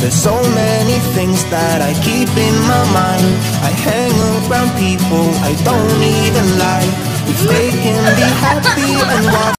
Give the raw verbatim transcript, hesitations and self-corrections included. There's so many things that I keep in my mind. I hang around people I don't even like. If they can be happy and watch